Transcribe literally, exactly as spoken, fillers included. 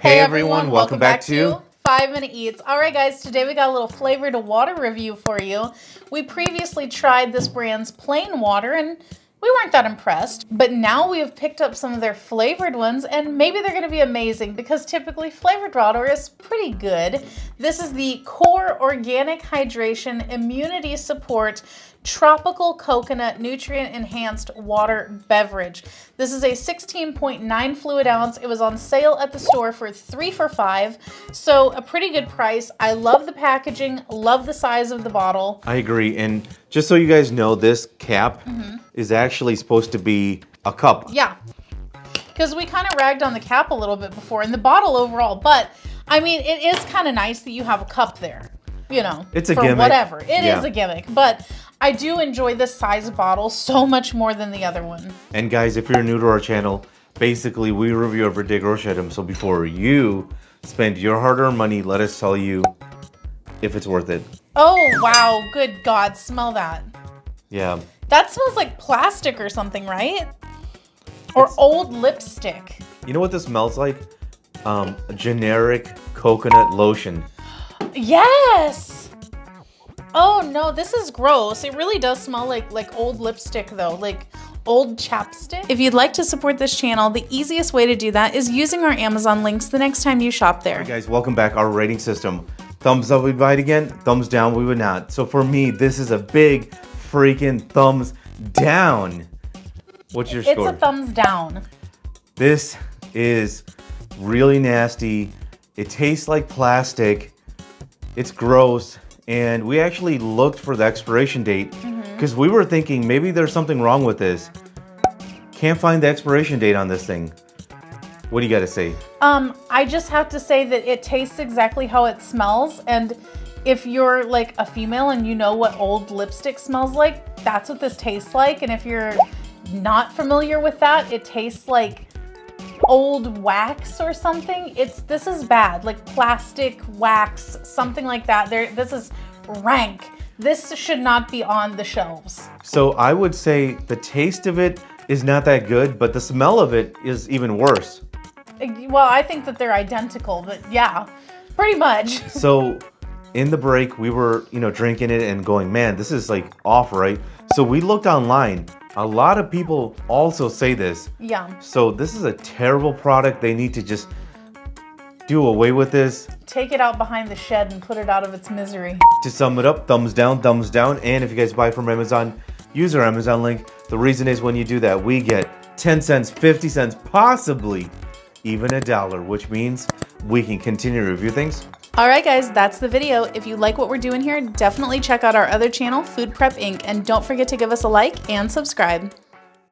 Hey everyone, welcome, welcome back, back to five minute eats. Alright guys, today we got a little flavored water review for you. We previously tried this brand's plain water and we weren't that impressed, but now we have picked up some of their flavored ones and maybe they're going to be amazing because typically flavored water is pretty good. This is the Core Organic Hydration Immunity Support Tropical Coconut Nutrient Enhanced Water Beverage. This is a sixteen point nine fluid ounce. It was on sale at the store for three for five, so a pretty good price. I love the packaging, love the size of the bottle. I agree, and just so you guys know, this cap mm-hmm. is actually supposed to be a cup. Yeah, because we kind of ragged on the cap a little bit before and the bottle overall, but I mean, it is kind of nice that you have a cup there. You know, it's a for gimmick. Whatever. It yeah. is a gimmick, but I do enjoy this size bottle so much more than the other one. And guys, if you're new to our channel, basically we review every day grocery item. So before you spend your hard-earned money, let us tell you if it's worth it. Oh, wow. Good God. Smell that. Yeah. That smells like plastic or something, right? Or it's, old lipstick. You know what this smells like? Um, a generic coconut lotion. Yes. Oh no, this is gross. It really does smell like like old lipstick though, like old chapstick. If you'd like to support this channel, the easiest way to do that is using our Amazon links the next time you shop there. Hey guys, welcome back. Our rating system: thumbs up we buy it again, thumbs down we would not. So for me, this is a big freaking thumbs down. What's your score? It's a thumbs down. This is really nasty. It tastes like plastic. It's gross, and we actually looked for the expiration date because mm-hmm. we were thinking maybe there's something wrong with this. Can't find the expiration date on this thing. What do you got to say? Um, I just have to say that it tastes exactly how it smells, and if you're like a female and you know what old lipstick smells like, that's what this tastes like. And if you're not familiar with that, it tastes like old wax or something. It's this is bad, like plastic wax, something like that. There, this is rank. This should not be on the shelves. So I would say the taste of it is not that good, but the smell of it is even worse. Well, I think that they're identical, but yeah, pretty much. So in the break, we were, you know, drinking it and going, man, this is like off, right? So we looked online. A lot of people also say this. Yeah. So this is a terrible product. They need to just do away with this. Take it out behind the shed and put it out of its misery. To sum it up, thumbs down, thumbs down. And if you guys buy from Amazon, use our Amazon link. The reason is when you do that, we get ten cents, fifty cents, possibly even a dollar, which means we can continue to review things. Alright guys, that's the video. If you like what we're doing here, definitely check out our other channel, Food Prep Incorporated. And don't forget to give us a like and subscribe.